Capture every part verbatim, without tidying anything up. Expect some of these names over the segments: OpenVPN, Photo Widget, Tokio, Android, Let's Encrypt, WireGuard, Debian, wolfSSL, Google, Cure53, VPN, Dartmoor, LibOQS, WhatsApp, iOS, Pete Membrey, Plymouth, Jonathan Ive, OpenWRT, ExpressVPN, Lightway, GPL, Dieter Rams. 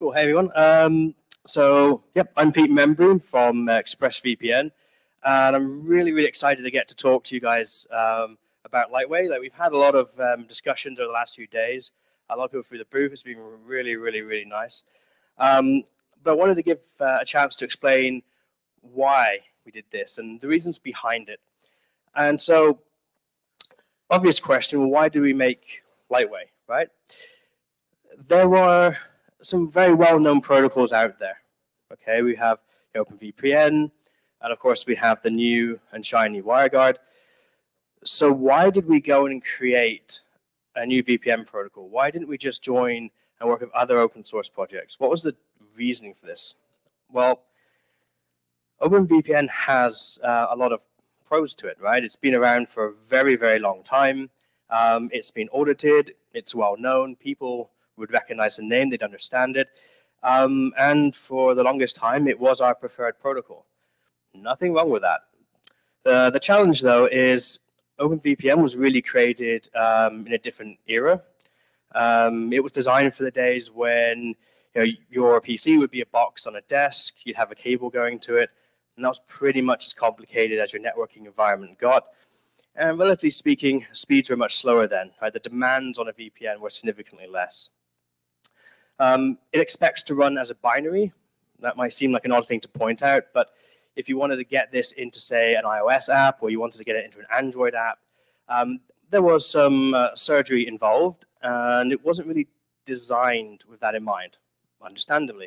Cool. Hey, everyone. Um, so, yep, I'm Pete Membrey from ExpressVPN, and I'm really, really excited to get to talk to you guys um, about Lightway. Like, we've had a lot of um, discussions over the last few days. A lot of people through the booth. It's been really, really, really nice. Um, but I wanted to give uh, a chance to explain why we did this and the reasons behind it. And so, obvious question, well, why do we make Lightway, right? There were some very well-known protocols out there. Okay, we have OpenVPN, and of course we have the new and shiny WireGuard. So why did we go and create a new V P N protocol? Why didn't we just join and work with other open source projects? What was the reasoning for this? Well, OpenVPN has uh, a lot of pros to it, right? It's been around for a very, very long time. Um, it's been audited. It's well-known. People would recognize the name, they'd understand it. Um, and for the longest time, it was our preferred protocol. Nothing wrong with that. The, the challenge, though, is OpenVPN was really created um, in a different era. Um, it was designed for the days when you know, your P C would be a box on a desk, you'd have a cable going to it, and that was pretty much as complicated as your networking environment got. And relatively speaking, speeds were much slower then. Right? The demands on a V P N were significantly less. Um, it expects to run as a binary. That might seem like an odd thing to point out, but if you wanted to get this into, say, an iOS app, or you wanted to get it into an Android app, um, there was some uh, surgery involved, and it wasn't really designed with that in mind, understandably.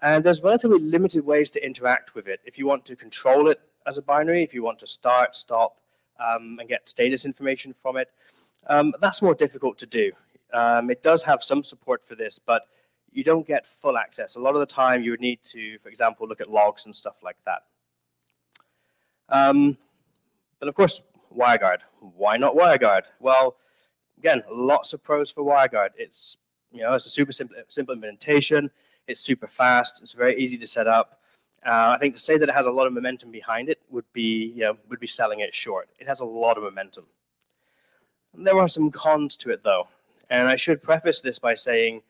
And there's relatively limited ways to interact with it. If you want to control it as a binary, if you want to start, stop, um, and get status information from it, um, that's more difficult to do. Um, it does have some support for this, but you don't get full access. A lot of the time, you would need to, for example, look at logs and stuff like that. Um, but of course, WireGuard. Why not WireGuard? Well, again, lots of pros for WireGuard. It's you know it's a super simple, simple implementation. It's super fast. It's very easy to set up. Uh, I think to say that it has a lot of momentum behind it would be you know would be selling it short. It has a lot of momentum. And there are some cons to it, though. And I should preface this by saying,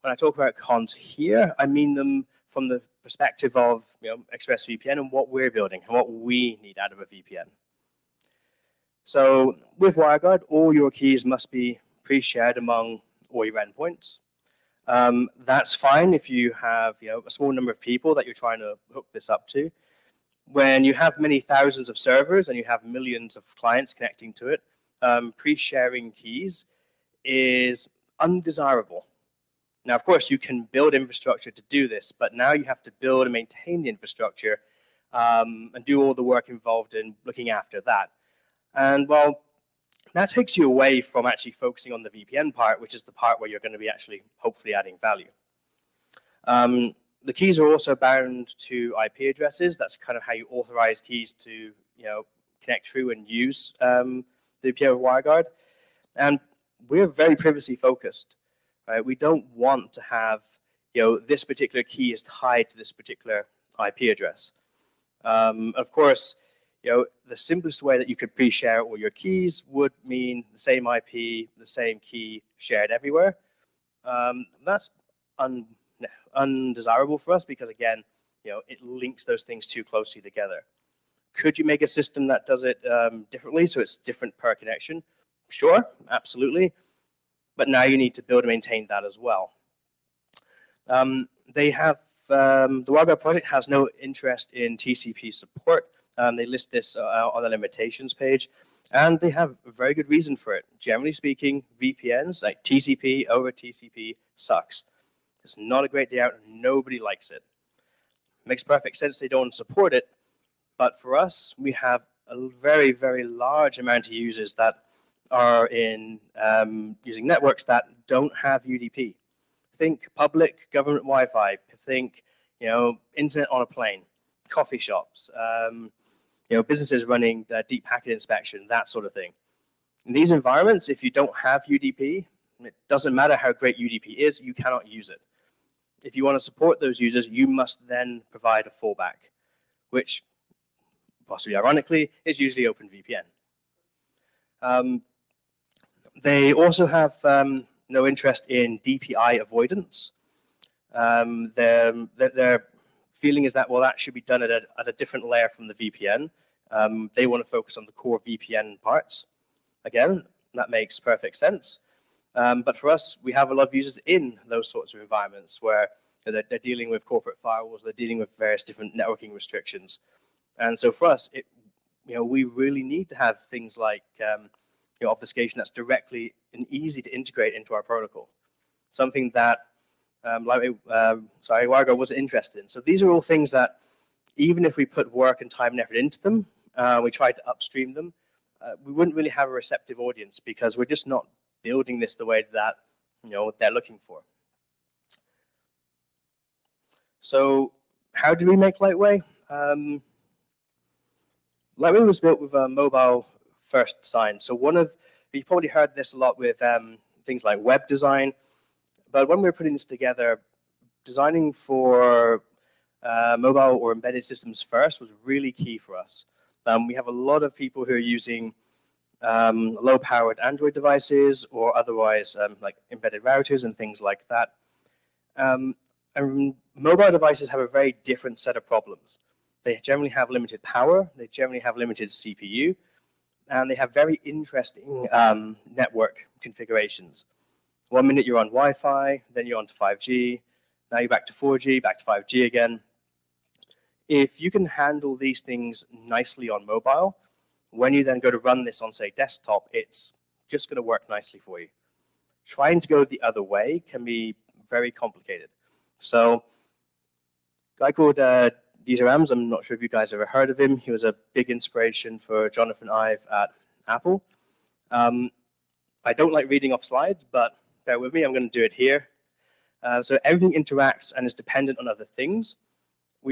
when I talk about cons here, I mean them from the perspective of you know, ExpressVPN and what we're building and what we need out of a V P N. So with WireGuard, all your keys must be pre-shared among all your endpoints. Um, that's fine if you have you know, a small number of people that you're trying to hook this up to. When you have many thousands of servers and you have millions of clients connecting to it, um, pre-sharing keys is undesirable. Now, of course, you can build infrastructure to do this, but now you have to build and maintain the infrastructure um, and do all the work involved in looking after that. And, well, that takes you away from actually focusing on the V P N part, which is the part where you're going to be actually hopefully adding value. Um, the keys are also bound to I P addresses. That's kind of how you authorize keys to you know, connect through and use um, the V P N with WireGuard. And we're very privacy focused, right? We don't want to have, you know, this particular key is tied to this particular I P address. Um, of course, you know, the simplest way that you could pre-share all your keys would mean the same I P, the same key shared everywhere. Um, that's un undesirable for us because, again, you know, it links those things too closely together. Could you make a system that does it um, differently, so it's different per connection? Sure, absolutely, but now you need to build and maintain that as well. Um, they have um, the WireGuard project has no interest in T C P support. Um, they list this uh, on the limitations page, and they have a very good reason for it. Generally speaking, V P Ns like T C P over T C P sucks. It's not a great day out. Nobody likes it. Makes perfect sense they don't support it, but for us, we have a very, very large amount of users that are in um, using networks that don't have U D P. Think public government Wi-Fi. Think you know internet on a plane, coffee shops, um, you know businesses running uh, deep packet inspection, that sort of thing. In these environments, if you don't have U D P, it doesn't matter how great U D P is, you cannot use it. If you want to support those users, you must then provide a fallback, which, possibly ironically, is usually OpenVPN. Um, They also have um, no interest in D P I avoidance. um, their, their feeling is that, well, that should be done at a, at a different layer from the V P N. Um, they want to focus on the core V P N parts. Again, that makes perfect sense. Um, but for us, we have a lot of users in those sorts of environments where they're, they're dealing with corporate firewalls, they're dealing with various different networking restrictions. And so for us, it, you know, we really need to have things like um, you know, obfuscation that's directly and easy to integrate into our protocol. Something that, um, like, uh, sorry, WireGuard wasn't interested in. So these are all things that, even if we put work and time and effort into them, uh, we tried to upstream them, uh, we wouldn't really have a receptive audience because we're just not building this the way that, you know, they're looking for. So how do we make Lightway? Um, Lightway was built with a mobile first design. So one of, you've probably heard this a lot with um, things like web design, but when we were putting this together, designing for Uh, mobile or embedded systems first was really key for us. Um, we have a lot of people who are using um, low-powered Android devices or otherwise um, like embedded routers and things like that. Um, and mobile devices have a very different set of problems. They generally have limited power, they generally have limited C P U, and they have very interesting um, network configurations. One minute you're on Wi-Fi, then you're on to five G, now you're back to four G, back to five G again. If you can handle these things nicely on mobile, when you then go to run this on, say, desktop, it's just going to work nicely for you. Trying to go the other way can be very complicated. So a guy called uh, Dieter Rams, I'm not sure if you guys ever heard of him. He was a big inspiration for Jonathan Ive at Apple. Um, I don't like reading off slides, but bear with me. I'm going to do it here. Uh, so everything interacts and is dependent on other things.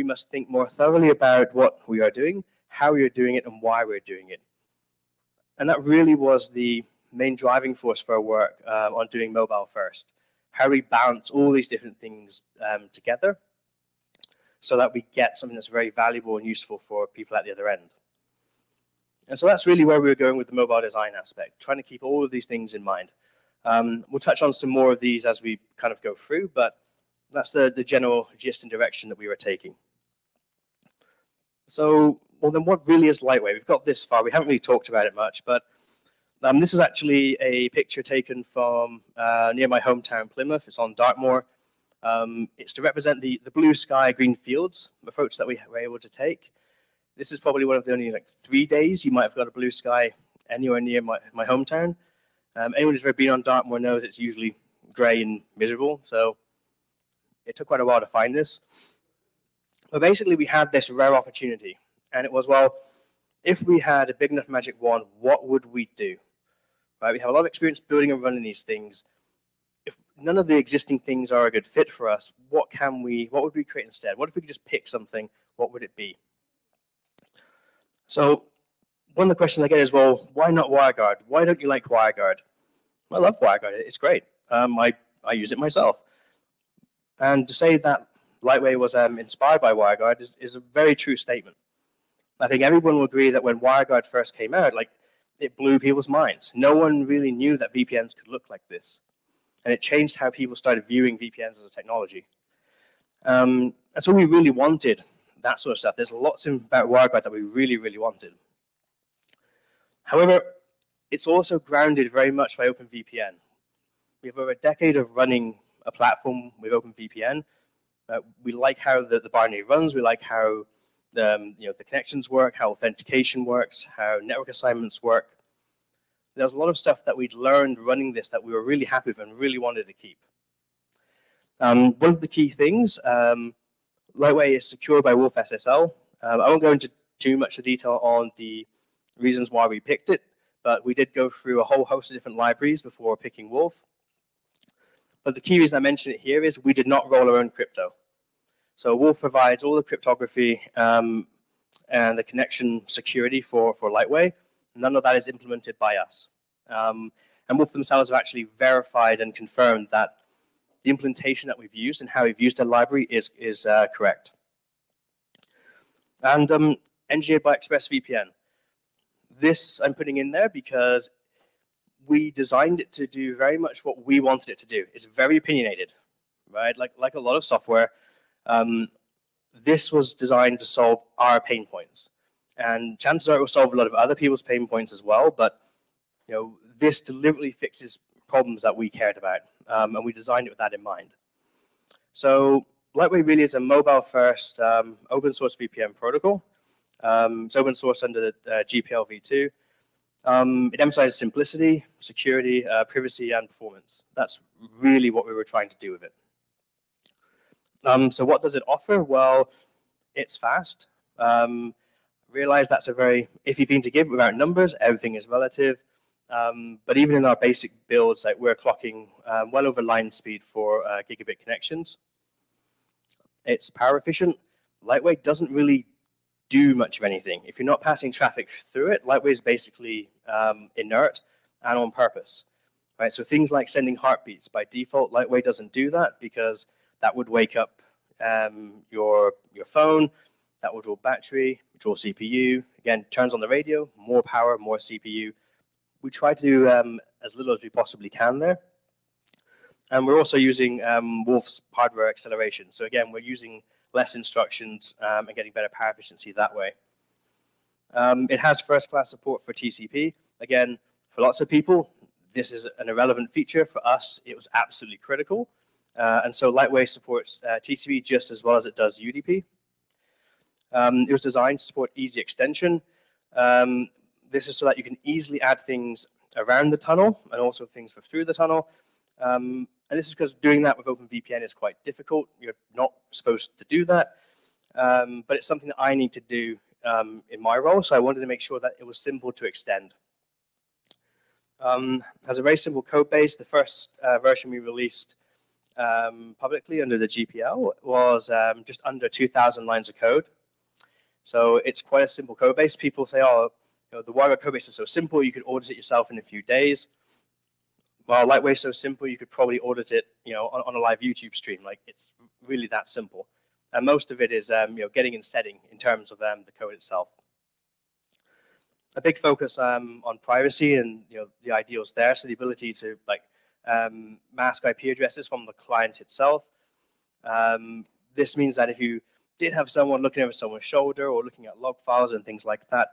We must think more thoroughly about what we are doing, how we are doing it, and why we're doing it. And that really was the main driving force for our work uh, on doing mobile first. How we balance all these different things um, together so that we get something that's very valuable and useful for people at the other end. And so that's really where we were going with the mobile design aspect, trying to keep all of these things in mind. Um, we'll touch on some more of these as we kind of go through, but that's the, the general gist and direction that we were taking. So, well, then what really is Lightway? We've got this far. We haven't really talked about it much, but um, this is actually a picture taken from uh, near my hometown, Plymouth. It's on Dartmoor. Um, it's to represent the, the blue sky, green fields approach that we were able to take. This is probably one of the only like three days you might have got a blue sky anywhere near my, my hometown. Um, anyone who's ever been on Dartmoor knows it's usually grey and miserable, so it took quite a while to find this. But basically, we had this rare opportunity, and it was, well, if we had a big enough magic wand, what would we do? Right? We have a lot of experience building and running these things. If none of the existing things are a good fit for us, what can we? What would we create instead? What if we could just pick something? What would it be? So one of the questions I get is, well, why not WireGuard? Why don't you like WireGuard? I love WireGuard. It's great. Um, I, I use it myself. And to say that Lightway was um, inspired by WireGuard is, is a very true statement. I think everyone will agree that when WireGuard first came out, like, it blew people's minds. No one really knew that V P Ns could look like this. And it changed how people started viewing V P Ns as a technology. Um, and so we really wanted that sort of stuff. There's lots about WireGuard that we really, really wanted. However, it's also grounded very much by OpenVPN. We have over a decade of running a platform with OpenVPN. Uh, we like how the, the binary runs. We like how um, you know, the connections work, how authentication works, how network assignments work. There's a lot of stuff that we'd learned running this that we were really happy with and really wanted to keep. Um, one of the key things, um, Lightway is secured by wolf S S L. Um, I won't go into too much detail on the reasons why we picked it, but we did go through a whole host of different libraries before picking Wolf. But the key reason I mention it here is we did not roll our own crypto. So Wolf provides all the cryptography um, and the connection security for, for Lightway. None of that is implemented by us. Um, and Wolf themselves have actually verified and confirmed that the implementation that we've used and how we've used their library is, is uh, correct. And um, engineered by ExpressVPN. This I'm putting in there because we designed it to do very much what we wanted it to do. It's very opinionated, right? Like, like a lot of software, um, this was designed to solve our pain points. And chances are it will solve a lot of other people's pain points as well, but you know, this deliberately fixes problems that we cared about, um, and we designed it with that in mind. So Lightway really is a mobile-first um, open-source V P N protocol. Um, it's open source under the uh, G P L v two. Um, it emphasizes simplicity, security, uh, privacy, and performance. That's really what we were trying to do with it. Um, so what does it offer? Well, it's fast. Um, realize that's a very iffy thing to give without numbers. Everything is relative. Um, but even in our basic builds, like we're clocking um, well over line speed for uh, gigabit connections. It's power efficient. Lightway doesn't really do much of anything. If you're not passing traffic through it, Lightway is basically um, inert and on purpose. Right? So things like sending heartbeats, by default, Lightway doesn't do that because that would wake up um, your, your phone, that will draw battery, draw C P U. Again, turns on the radio, more power, more C P U. We try to do um, as little as we possibly can there. And we're also using um, Wolf's hardware acceleration. So again, we're using less instructions um, and getting better power efficiency that way. Um, it has first-class support for T C P. Again, for lots of people, this is an irrelevant feature. For us, it was absolutely critical. Uh, and so Lightway supports uh, T C P just as well as it does U D P. Um, it was designed to support easy extension. Um, this is so that you can easily add things around the tunnel and also things for through the tunnel. Um, and this is because doing that with Open V P N is quite difficult. You're not supposed to do that, um, but it's something that I need to do um, in my role, so I wanted to make sure that it was simple to extend. Um, it has a very simple code base. The first uh, version we released um, publicly under the G P L was um, just under two thousand lines of code. So it's quite a simple code base. People say, oh, you know, the WireGuard code base is so simple, you could audit it yourself in a few days. Well, Lightway is so simple, you could probably audit it, you know, on, on a live YouTube stream. Like, it's really that simple. And most of it is, um, you know, getting and setting in terms of um, the code itself. A big focus um, on privacy and, you know, the ideals there. So the ability to, like, um, mask I P addresses from the client itself. Um, this means that if you did have someone looking over someone's shoulder or looking at log files and things like that,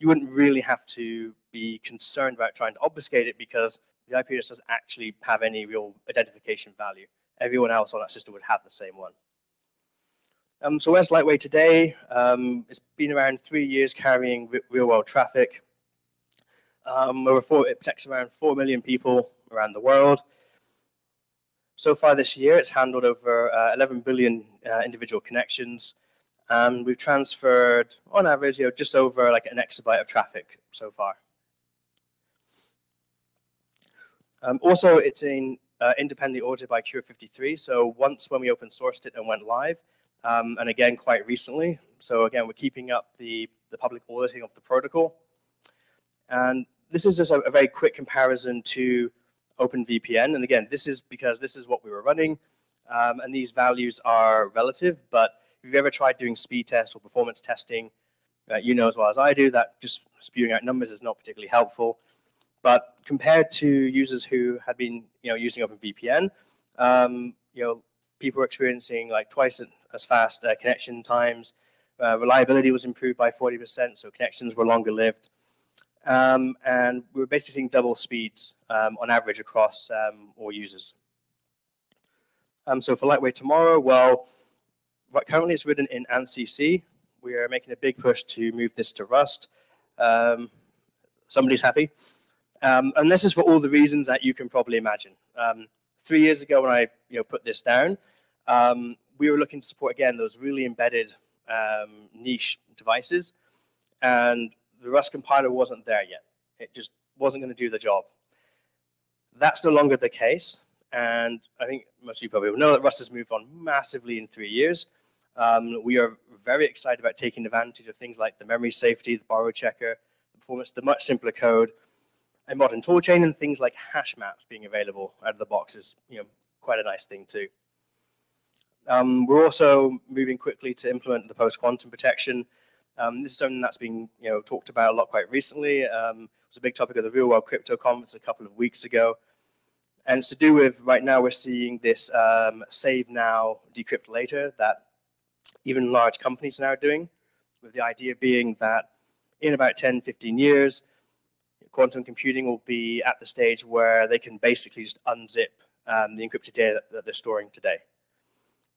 you wouldn't really have to be concerned about trying to obfuscate it because the I P address doesn't actually have any real identification value. Everyone else on that system would have the same one. Um, so where's Lightway today? Um, it's been around three years carrying real-world traffic. Um, over four, it protects around four million people around the world. So far this year, it's handled over uh, eleven billion uh, individual connections. And we've transferred, on average, you know, just over like an exabyte of traffic so far. Um, also, it's in, uh, independently audited by Cure fifty-three, so once when we open-sourced it and went live, um, and again quite recently. So again, we're keeping up the, the public auditing of the protocol. And this is just a, a very quick comparison to Open V P N. And again, this is because this is what we were running, um, and these values are relative, but if you've ever tried doing speed tests or performance testing, uh, you know as well as I do that just spewing out numbers is not particularly helpful. But compared to users who had been, you know, using Open V P N, um, you know, people were experiencing like twice as fast uh, connection times. Uh, reliability was improved by forty percent, so connections were longer lived, um, and we were basically seeing double speeds um, on average across um, all users. Um, so for Lightway tomorrow, well, right, currently it's written in ANSI C. We are making a big push to move this to Rust. Um, somebody's happy. Um, and this is for all the reasons that you can probably imagine. Um, three years ago when I you know, put this down, um, we were looking to support, again, those really embedded um, niche devices. And the Rust compiler wasn't there yet. It just wasn't going to do the job. That's no longer the case. And I think most of you probably will know that Rust has moved on massively in three years. Um, we are very excited about taking advantage of things like the memory safety, the borrow checker, the performance, the much simpler code, a modern toolchain, and things like hash maps being available out of the box is, you know, quite a nice thing too. Um, we're also moving quickly to implement the post-quantum protection. Um, this is something that's been, you know, talked about a lot quite recently. Um, it was a big topic of the Real World Crypto Conference a couple of weeks ago. And it's to do with, right now we're seeing this um, save now, decrypt later that even large companies are now doing, with the idea being that in about ten, fifteen years, quantum computing will be at the stage where they can basically just unzip um, the encrypted data that, that they're storing today.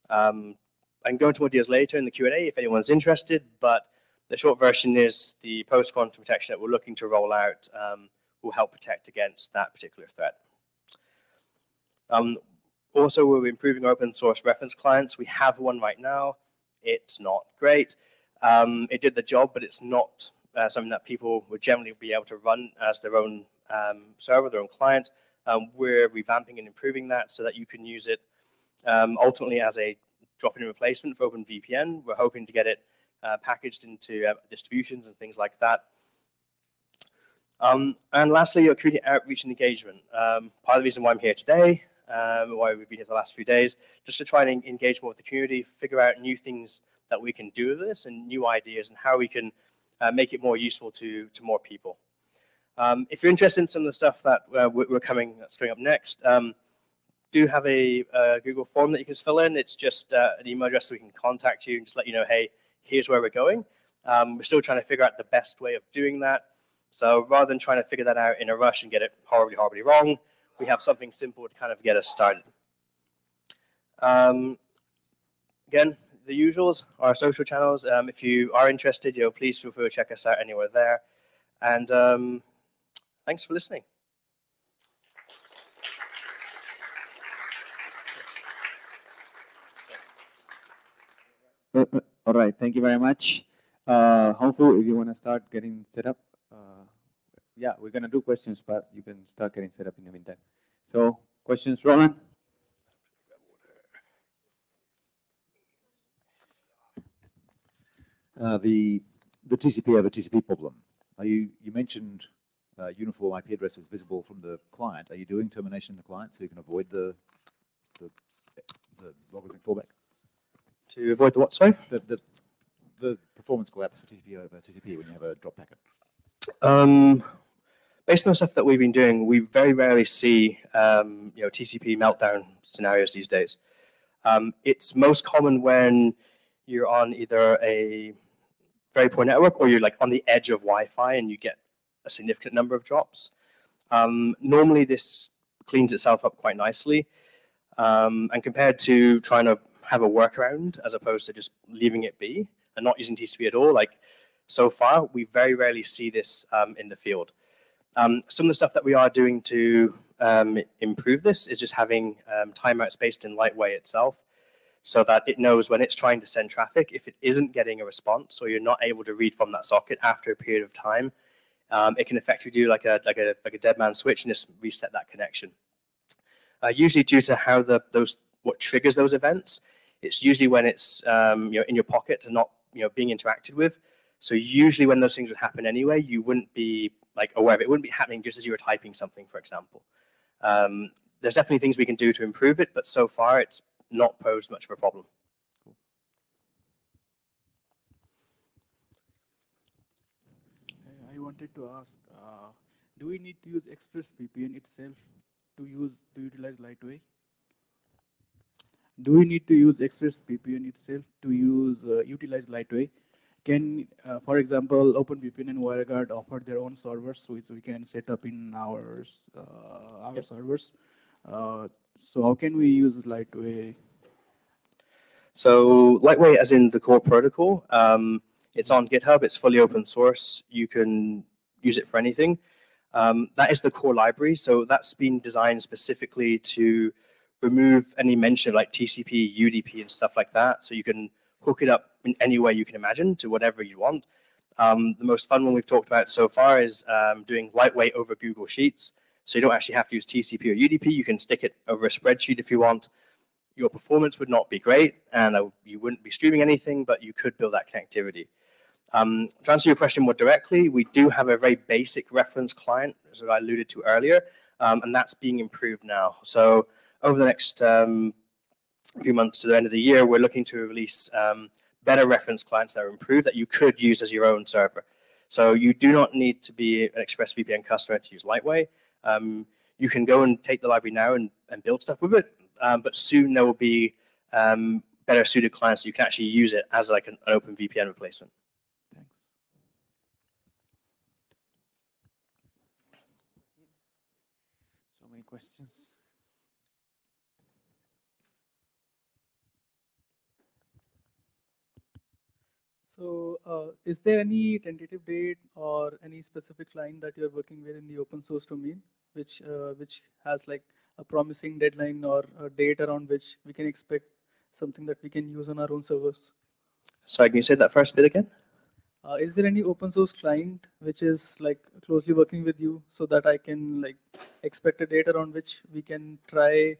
Um, I can go into more details later in the Q and A if anyone's interested, but the short version is the post-quantum protection that we're looking to roll out um, will help protect against that particular threat. Um, also, we're improving open source reference clients. We have one right now. It's not great. Um, it did the job, but it's not uh, something that people would generally be able to run as their own um, server, their own client. Um, we're revamping and improving that so that you can use it um, ultimately as a drop-in replacement for Open V P N. We're hoping to get it uh, packaged into uh, distributions and things like that. Um, and lastly, your community outreach and engagement. Um, part of the reason why I'm here today, um, why we've been here the last few days, just to try and engage more with the community, figure out new things that we can do with this and new ideas and how we can uh, make it more useful to, to more people. Um, if you're interested in some of the stuff that uh, we're coming, that's coming up next, um, do have a, a Google form that you can fill in. It's just uh, an email address so we can contact you and just let you know, hey, here's where we're going. Um, we're still trying to figure out the best way of doing that. So rather than trying to figure that out in a rush and get it horribly, horribly wrong, we have something simple to kind of get us started. Um, again, the usuals, our social channels. Um, if you are interested, you know, please feel free to check us out anywhere there. And um, thanks for listening. All right, thank you very much. Uh, Hongfu, if you want to start getting set up. Uh, yeah, we're going to do questions, but you can start getting set up in the meantime. So, questions, Roland? Uh, the the T C P over T C P problem. Are you you mentioned uh, uniform I P addresses visible from the client. Are you doing termination in the client so you can avoid the the, the logarithmic fallback? To avoid the what? Sorry, the the the performance collapse for T C P over T C P when you have a drop packet. Um, based on the stuff that we've been doing, we very rarely see um, you know, T C P meltdown scenarios these days. Um, it's most common when you're on either a very poor network or you're like on the edge of Wi-Fi and you get a significant number of drops. Um, normally, this cleans itself up quite nicely. Um, and compared to trying to have a workaround as opposed to just leaving it be and not using T C P at all, like, so far, we very rarely see this um, in the field. Um, some of the stuff that we are doing to um, improve this is just having um, timeouts based in Lightway itself so that it knows when it's trying to send traffic, if it isn't getting a response or you're not able to read from that socket after a period of time, um, it can effectively do like a, like a, like a dead man switch and just reset that connection. Uh, usually due to how the, those, what triggers those events, it's usually when it's um, you know, in your pocket and not you know, being interacted with. So usually when those things would happen anyway, you wouldn't be like aware of it. It wouldn't be happening just as you were typing something, for example. Um, there's definitely things we can do to improve it, but so far it's not posed much of a problem. Cool. I wanted to ask, uh, do we need to use ExpressVPN itself to use to utilize Lightway? Do we need to use ExpressVPN itself to use uh, utilize Lightway? Can, uh, for example, OpenVPN and WireGuard offer their own servers, which we can set up in our, uh, our yep. servers. Uh, so how can we use Lightway? So Lightway, as in the core protocol, um, it's on GitHub. It's fully open source. You can use it for anything. Um, that is the core library. So that's been designed specifically to remove any mention of like T C P, U D P, and stuff like that. So you can hook it up in any way you can imagine to whatever you want. Um, the most fun one we've talked about so far is um, doing Lightway over Google Sheets. So you don't actually have to use T C P or U D P. You can stick it over a spreadsheet if you want. Your performance would not be great, and uh, you wouldn't be streaming anything, but you could build that connectivity. Um, to answer your question more directly, we do have a very basic reference client, as I alluded to earlier, um, and that's being improved now. So over the next um, a few months to the end of the year, we're looking to release um, better reference clients that are improved that you could use as your own server. So you do not need to be an ExpressVPN customer to use Lightway. Um, you can go and take the library now and, and build stuff with it. Um, but soon there will be um, better suited clients so you can actually use it as like an, an OpenVPN replacement. Thanks. So many questions. So uh, is there any tentative date or any specific client that you're working with in the open source domain, which, uh, which has like a promising deadline or a date around which we can expect something that we can use on our own servers? Sorry, can you say that first bit again? Uh, is there any open source client which is like closely working with you so that I can like expect a date around which we can try,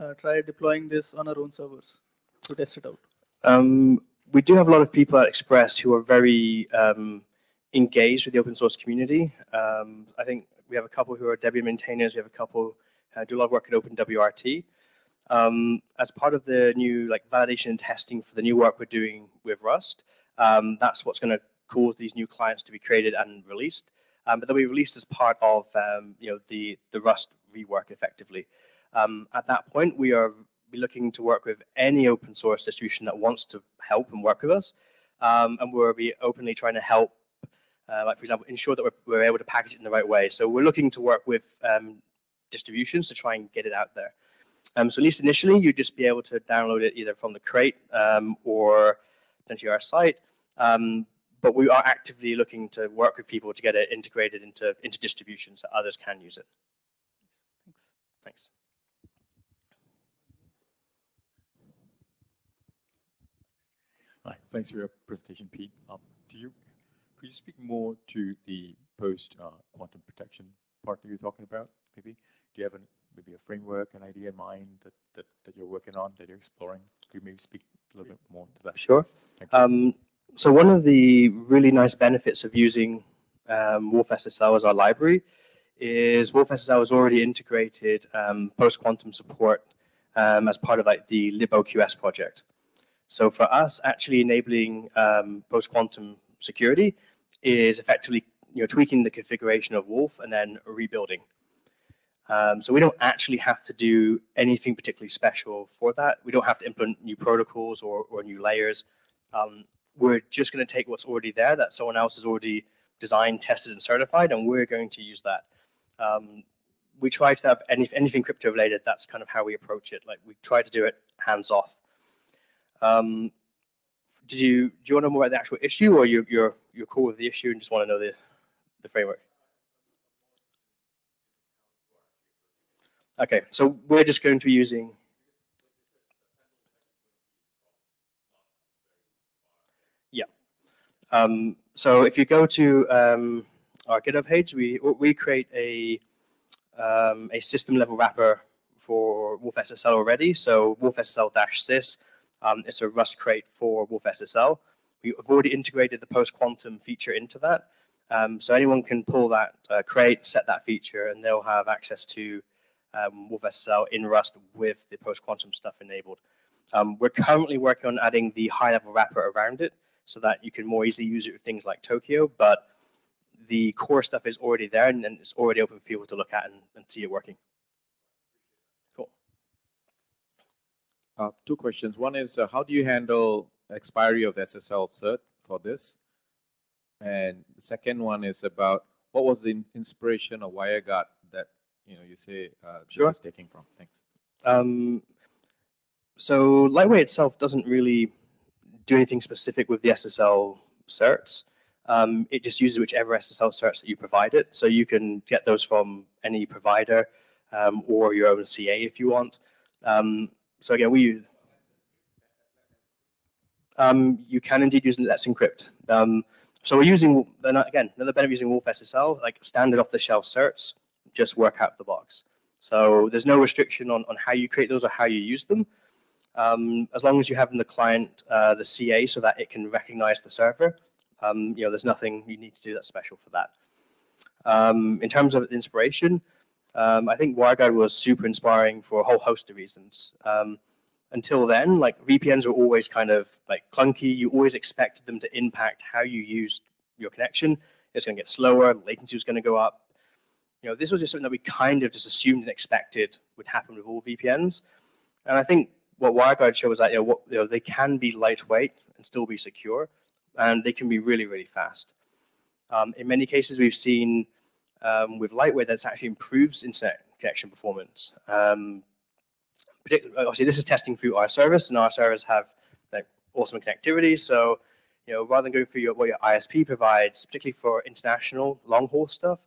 uh, try deploying this on our own servers to test it out? Um, We do have a lot of people at Express who are very um, engaged with the open source community. Um, I think we have a couple who are Debian maintainers. We have a couple who do a lot of work at OpenWRT. Um, as part of the new like validation and testing for the new work we're doing with Rust, um, that's what's going to cause these new clients to be created and released. Um, but they'll be released as part of um, you know the the Rust rework, effectively. Um, at that point, we are. Be looking to work with any open source distribution that wants to help and work with us, um, and we'll be openly trying to help, uh, like for example, ensure that we're, we're able to package it in the right way. So we're looking to work with um, distributions to try and get it out there. Um, so at least initially, you'd just be able to download it either from the crate um, or potentially our site. Um, but we are actively looking to work with people to get it integrated into into distributions so others can use it. Thanks. Thanks. Hi, thanks for your presentation, Pete. Um, do you could you speak more to the post uh, quantum protection part that you're talking about? Maybe do you have an, maybe a framework, an idea in mind that, that that you're working on, that you're exploring? Could you maybe speak a little bit more to that? Sure. Um, so one of the really nice benefits of using um, wolf S S L as our library is wolf S S L has already integrated um, post quantum support um, as part of like the LibOQS project. So for us, actually enabling um, post-quantum security is effectively you know, tweaking the configuration of Wolf and then rebuilding. Um, so we don't actually have to do anything particularly special for that. We don't have to implement new protocols or, or new layers. Um, we're just going to take what's already there that someone else has already designed, tested, and certified, and we're going to use that. Um, we try to have any, anything crypto-related. That's kind of how we approach it. Like we try to do it hands-off. Um, did you do you want to know more about the actual issue, or you, you're you're cool with the issue and just want to know the the framework? Okay, so we're just going to be using. Yeah. Um, so if you go to um, our GitHub page, we we create a um, a system level wrapper for wolf S S L already. So wolf S S L dash sys. Um, it's a Rust crate for wolf S S L. We've already integrated the post-quantum feature into that. Um, so anyone can pull that uh, crate, set that feature, and they'll have access to um, wolf S S L in Rust with the post-quantum stuff enabled. Um, we're currently working on adding the high-level wrapper around it so that you can more easily use it with things like Tokio, but the core stuff is already there, and, and it's already open for people to look at and, and see it working. Uh, two questions. One is, uh, how do you handle expiry of the S S L cert for this? And the second one is about what was the inspiration of WireGuard that you know you say uh, this sure. is taking from? Thanks. Um, so Lightway itself doesn't really do anything specific with the S S L certs. Um, it just uses whichever S S L certs that you provide it. So you can get those from any provider um, or your own C A if you want. Um, So again, we use, um, you can indeed use Let's Encrypt. Um, so we're using, again, another benefit of using wolf S S L, like standard off-the-shelf certs, just work out of the box. So there's no restriction on, on how you create those or how you use them. Um, as long as you have in the client uh, the C A so that it can recognize the server, um, you know, there's nothing you need to do that's special for that. Um, in terms of inspiration, Um, I think WireGuard was super inspiring for a whole host of reasons. Um, until then, like V P Ns were always kind of like clunky. You always expected them to impact how you used your connection. It's going to get slower. Latency was going to go up. You know, this was just something that we kind of just assumed and expected would happen with all V P Ns. And I think what WireGuard showed was that, you know, what, you know, they can be lightweight and still be secure, and they can be really, really fast. Um, in many cases, we've seen um, with Lightway that's actually improves internet connection performance. Um, obviously, this is testing through our service, and our servers have like, awesome connectivity. So, you know, rather than going through your, what your I S P provides, particularly for international long-haul stuff,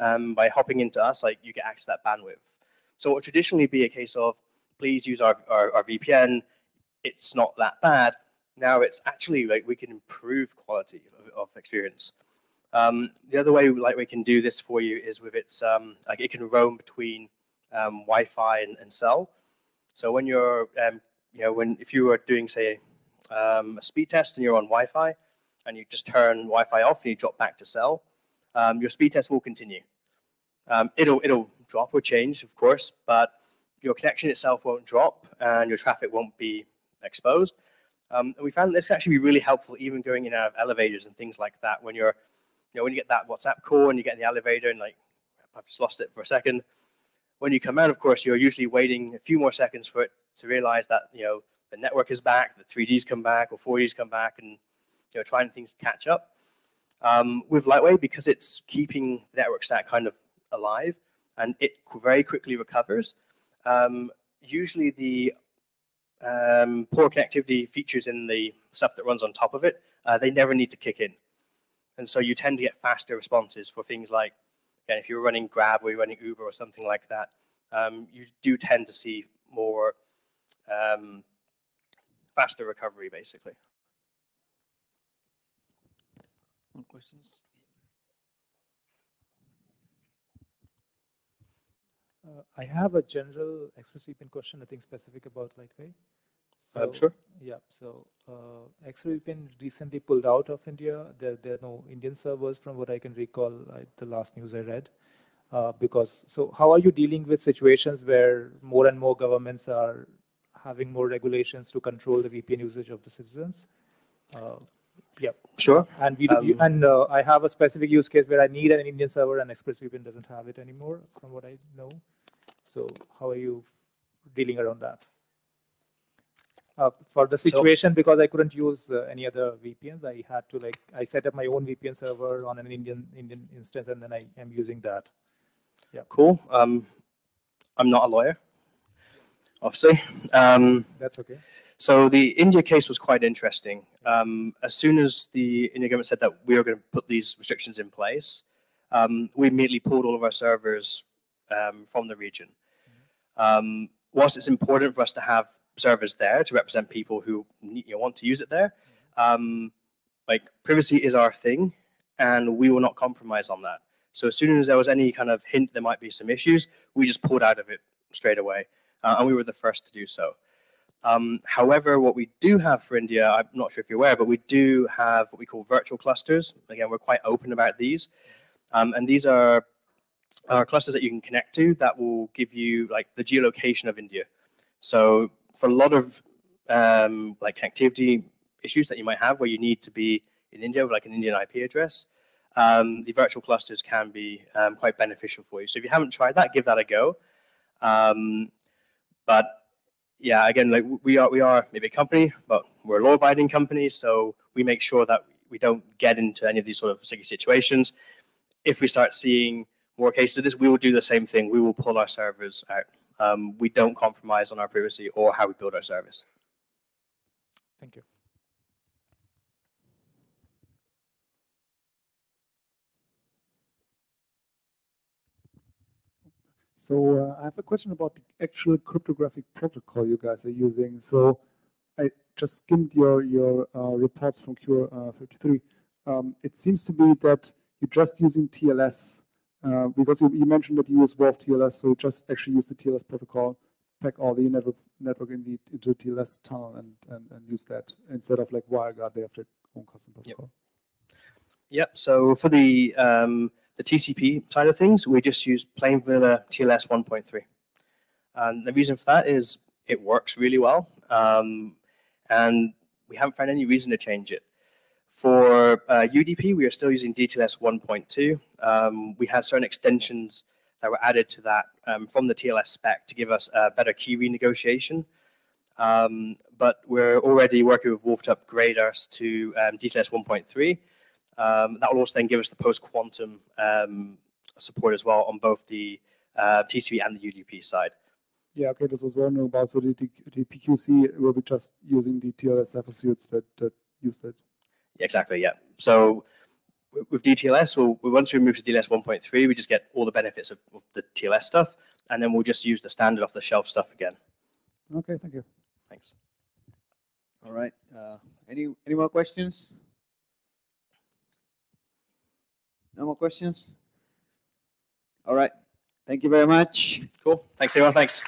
um, by hopping into us, like you get access to that bandwidth. So, what would traditionally be a case of, please use our, our, our V P N, it's not that bad. Now it's actually like we can improve quality of, of experience. Um, the other way Lightway can do this for you is with its, um, like it can roam between um, Wi-Fi and, and cell. So when you're, um, you know, when if you were doing, say, um, a speed test and you're on Wi-Fi and you just turn Wi-Fi off and you drop back to cell, um, your speed test will continue. Um, it'll, it'll drop or change, of course, but your connection itself won't drop and your traffic won't be exposed. Um, and we found this can actually be really helpful even going in and out of elevators and things like that when you're, you know, when you get that WhatsApp call and you get in the elevator and like, I've just lost it for a second. When you come out, of course, you're usually waiting a few more seconds for it to realize that, you know, the network is back, the three G's come back or four G's come back and, you know, trying things to catch up. Um, with Lightway, because it's keeping the network stack kind of alive and it very quickly recovers, um, usually the um, poor connectivity features in the stuff that runs on top of it, uh, they never need to kick in. And so you tend to get faster responses for things like, again, if you're running Grab or you're running Uber or something like that, um, you do tend to see more um, faster recovery, basically. More questions? Uh, I have a general ExpressVPN question, nothing specific about Lightway. So, I'm sure. Yeah. So uh, ExpressVPN recently pulled out of India. There, there are no Indian servers, from what I can recall. I, the last news I read. Uh, because so, how are you dealing with situations where more and more governments are having more regulations to control the V P N usage of the citizens? Uh, yeah. Sure. And we do, um, and uh, I have a specific use case where I need an Indian server, and ExpressVPN doesn't have it anymore, from what I know. So, how are you dealing around that? Uh, for the situation, so, because I couldn't use uh, any other V P Ns, I had to like I set up my own V P N server on an Indian Indian instance, and then I am using that. Yeah, cool. Um, I'm not a lawyer, obviously. Um, That's okay. So the India case was quite interesting. Um, as soon as the Indian government said that we were going to put these restrictions in place, um, we immediately pulled all of our servers um, from the region. Um, whilst it's important for us to have servers there to represent people who you know, want to use it there. Um, like privacy is our thing, and we will not compromise on that. So as soon as there was any kind of hint there might be some issues, we just pulled out of it straight away, uh, and we were the first to do so. Um, however, what we do have for India, I'm not sure if you're aware, but we do have what we call virtual clusters. Again, we're quite open about these, um, and these are, are clusters that you can connect to that will give you like the geolocation of India. So for a lot of um, like connectivity issues that you might have where you need to be in India with like an Indian I P address, um, the virtual clusters can be um, quite beneficial for you. So if you haven't tried that, give that a go. Um, but yeah, again, like we are, we are maybe a company, but we're a law-abiding company, so we make sure that we don't get into any of these sort of sticky situations. If we start seeing more cases of this, we will do the same thing. We will pull our servers out. Um, we don't compromise on our privacy or how we build our service. Thank you. So uh, I have a question about the actual cryptographic protocol you guys are using. So I just skimmed your, your uh, reports from Cure fifty-three. Um, it seems to be that you're just using T L S. Uh, because you, you mentioned that you use wolf T L S, so you just actually use the T L S protocol, pack all the network, network in the, into T L S tunnel and, and, and use that instead of like WireGuard, they have their own custom protocol. Yep, yep. So for the, um, the T C P side of things, we just use plain vanilla T L S one point three. And the reason for that is it works really well, um, and we haven't found any reason to change it. For uh, U D P, we are still using D T L S one point two. Um, we have certain extensions that were added to that um, from the T L S spec to give us a better key renegotiation. Um, but we're already working with Wolf to upgrade us to um, D T L S one point three. Um, that will also then give us the post-quantum um, support as well on both the uh, T C P and the U D P side. Yeah, okay, this was wondering about, so the, the P Q C will be just using the T L S associates that, that use that? Exactly, yeah. So with D T L S, we'll, once we move to D T L S one point three, we just get all the benefits of, of the T L S stuff, and then we'll just use the standard off-the-shelf stuff again. Okay, thank you. Thanks. All right. Uh, any any more questions? No more questions? All right. Thank you very much. Cool. Thanks, everyone. Thanks.